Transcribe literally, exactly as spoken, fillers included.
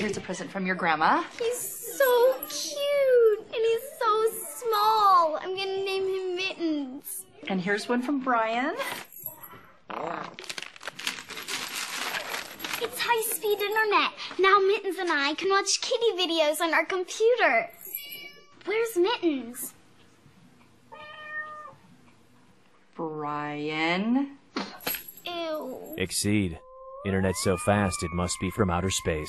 Here's a present from your grandma. He's so cute, and he's so small. I'm gonna name him Mittens. And here's one from Brian. Yeah. It's high-speed internet. Now Mittens and I can watch kitty videos on our computer. Where's Mittens? Brian. Ew. Exede. Internet so fast it must be from outer space.